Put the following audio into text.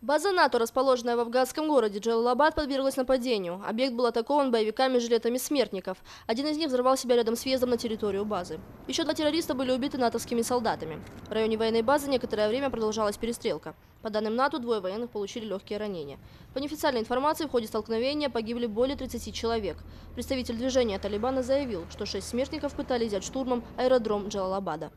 База НАТО, расположенная в афганском городе Джалалабад, подверглась нападению. Объект был атакован боевиками с жилетами смертников. Один из них взорвал себя рядом с въездом на территорию базы. Еще два террориста были убиты натовскими солдатами. В районе военной базы некоторое время продолжалась перестрелка. По данным НАТО, двое военных получили легкие ранения. По неофициальной информации, в ходе столкновения погибли более 30 человек. Представитель движения «Талибана» заявил, что 6 смертников пытались взять штурмом аэродром Джалалабада.